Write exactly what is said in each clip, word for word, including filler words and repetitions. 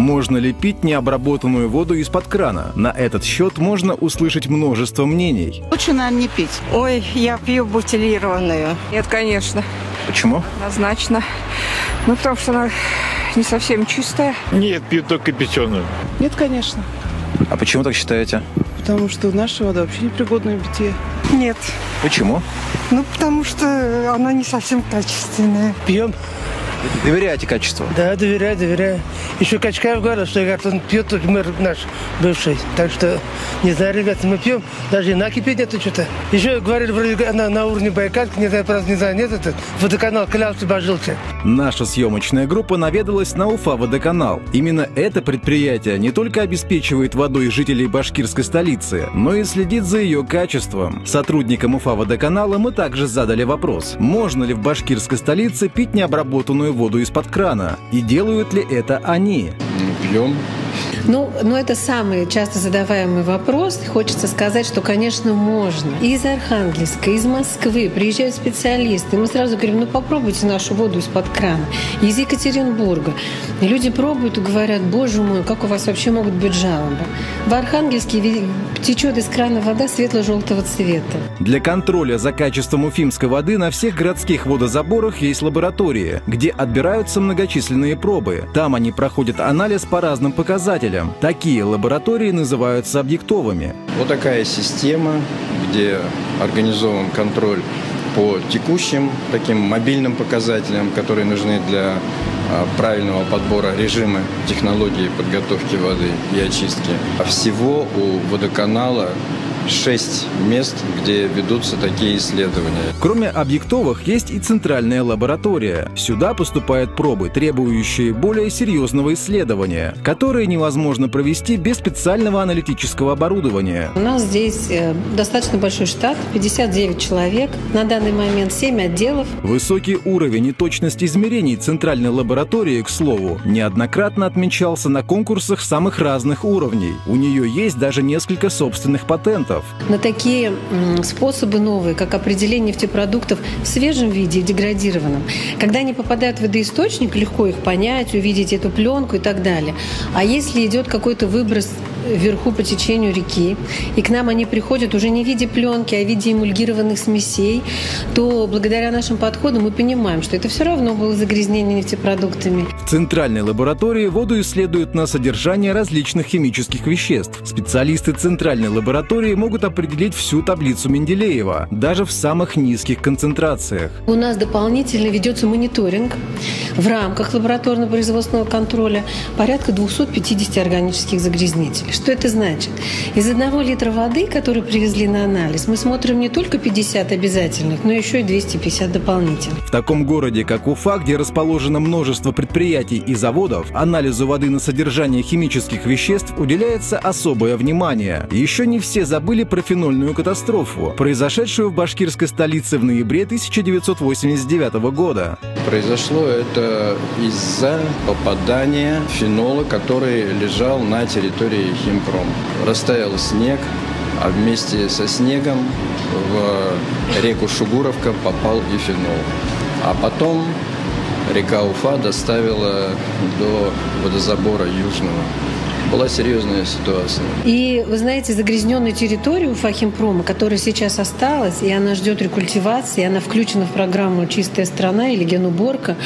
Можно ли пить необработанную воду из-под крана? На этот счет можно услышать множество мнений. Лучше, наверное, не пить. Ой, я пью бутилированную. Нет, конечно. Почему? Однозначно. Ну, потому что она не совсем чистая. Нет, пью только печеную. Нет, конечно. А почему так считаете? Потому что наша вода вообще непригодна к питье. Нет. Почему? Ну, потому что она не совсем качественная. Пьем. Доверяете качеству? Да, доверяю, доверяю. Еще Качкаев говорил, что говорит, он пьет, только мэр наш бывший. Так что, не знаю, ребята, мы пьем, даже и накипеть нету что-то. Еще говорили, вроде она на уровне Байкальки, не знаю, правда, не знаю, нет, этот водоканал, клялся, божился. Наша съемочная группа наведалась на Уфаводоканал. Именно это предприятие не только обеспечивает водой жителей башкирской столицы, но и следит за ее качеством. Сотрудникам Уфаводоканала мы также задали вопрос, можно ли в башкирской столице пить необработанную воду из-под крана, и делают ли это они? Пьем. Ну, ну, это самый часто задаваемый вопрос. Хочется сказать, что, конечно, можно. Из Архангельска, из Москвы приезжают специалисты. Мы сразу говорим, ну, попробуйте нашу воду из-под крана. Из Екатеринбурга. И люди пробуют и говорят, боже мой, как у вас вообще могут быть жалобы? В Архангельске течет из крана вода светло-желтого цвета. Для контроля за качеством уфимской воды на всех городских водозаборах есть лаборатории, где отбираются многочисленные пробы. Там они проходят анализ по разным показателям. Такие лаборатории называются объектовыми. Вот такая система, где организован контроль по текущим таким мобильным показателям, которые нужны для правильного подбора режима технологии подготовки воды и очистки. Всего у водоканала шесть мест, где ведутся такие исследования. Кроме объектовых, есть и центральная лаборатория. Сюда поступают пробы, требующие более серьезного исследования, которые невозможно провести без специального аналитического оборудования. У нас здесь достаточно большой штат, пятьдесят девять человек, на данный момент семь отделов. Высокий уровень и точность измерений центральной лаборатории, к слову, неоднократно отмечался на конкурсах самых разных уровней. У нее есть даже несколько собственных патентов. На такие способы новые, как определение нефтепродуктов в свежем виде и деградированном. Когда они попадают в водоисточник, легко их понять, увидеть эту пленку и так далее. А если идет какой-то выброс вверху по течению реки, и к нам они приходят уже не в виде пленки, а в виде эмульгированных смесей, то благодаря нашим подходам мы понимаем, что это все равно было загрязнение нефтепродуктами. В центральной лаборатории воду исследуют на содержание различных химических веществ. Специалисты центральной лаборатории могут определить всю таблицу Менделеева, даже в самых низких концентрациях. У нас дополнительно ведется мониторинг в рамках лабораторно-производственного контроля порядка двухсот пятидесяти органических загрязнителей. Что это значит? Из одного литра воды, которую привезли на анализ, мы смотрим не только пятьдесят обязательных, но еще и двести пятьдесят дополнительных. В таком городе, как Уфа, где расположено множество предприятий и заводов, анализу воды на содержание химических веществ уделяется особое внимание. Еще не все забыли про фенольную катастрофу, произошедшую в башкирской столице в ноябре тысяча девятьсот восемьдесят девятого года. Произошло это из-за попадания фенола, который лежал на территории Химпром. Растаял снег, а вместе со снегом в реку Шугуровка попал и фенол. А потом река Уфа доставила до водозабора южного. Была серьезная ситуация. И, вы знаете, загрязненную территорию Уфахимпрома, которая сейчас осталась, и она ждет рекультивации, и она включена в программу «Чистая страна» или «Генуборка».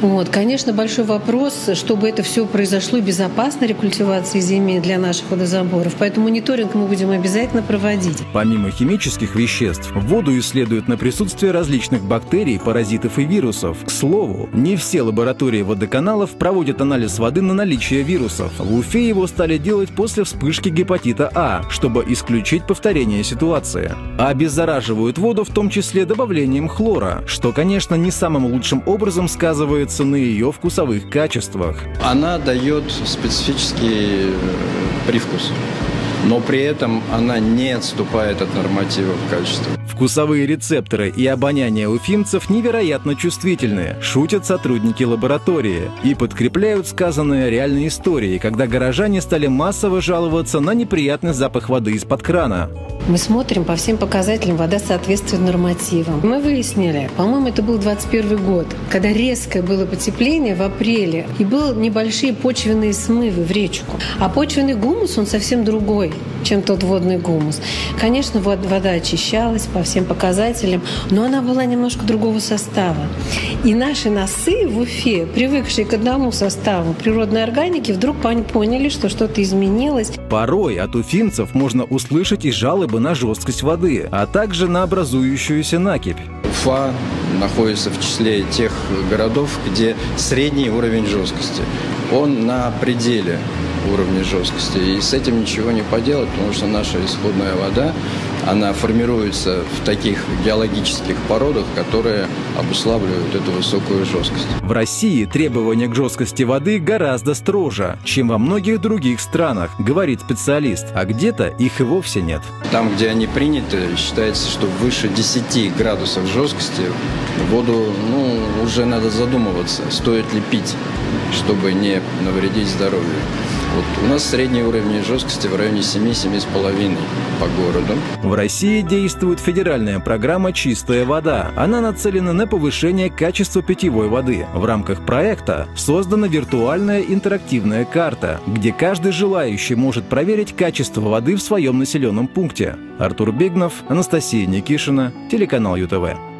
Вот, конечно, большой вопрос, чтобы это все произошло безопасно, рекультивации земли для наших водозаборов. Поэтому мониторинг мы будем обязательно проводить. Помимо химических веществ, воду исследуют на присутствие различных бактерий, паразитов и вирусов. К слову, не все лаборатории водоканалов проводят анализ воды на наличие вирусов. В Уфе его стали делать после вспышки гепатита А, чтобы исключить повторение ситуации. А обеззараживают воду в том числе добавлением хлора, что, конечно, не самым лучшим образом сказывается на ее вкусовых качествах. Она дает специфический привкус. но при этом она не отступает от нормативов качества. Вкусовые рецепторы и обоняние уфимцев невероятно чувствительны, шутят сотрудники лаборатории и подкрепляют сказанные реальные истории, когда горожане стали массово жаловаться на неприятный запах воды из-под крана. Мы смотрим по всем показателям, вода соответствует нормативам. Мы выяснили, по-моему, это был двадцать первый год, когда резкое было потепление в апреле, и были небольшие почвенные смывы в речку. А почвенный гумус, он совсем другой, чем тот водный гумус. Конечно, вода очищалась по всем показателям, но она была немножко другого состава. И наши носы в Уфе, привыкшие к одному составу природной органики, вдруг поняли, что что-то изменилось. Порой от уфимцев можно услышать и жалобы на жесткость воды, а также на образующуюся накипь. Уфа находится в числе тех городов, где средний уровень жесткости. Он на пределе уровня жесткости. И с этим ничего не поделать, потому что наша исходная вода, она формируется в таких геологических породах, которые обуславливают эту высокую жесткость. В России требования к жесткости воды гораздо строже, чем во многих других странах, говорит специалист, а где-то их и вовсе нет. Там, где они приняты, считается, что выше десяти градусов жесткости воду, ну, уже надо задумываться, стоит ли пить, чтобы не навредить здоровью. Вот у нас средний уровень жесткости в районе семи — семи с половиной по городу. В России действует федеральная программа «Чистая вода». Она нацелена на повышение качества питьевой воды. В рамках проекта создана виртуальная интерактивная карта, где каждый желающий может проверить качество воды в своем населенном пункте. Артур Бигнов, Анастасия Никишина, телеканал ЮТВ.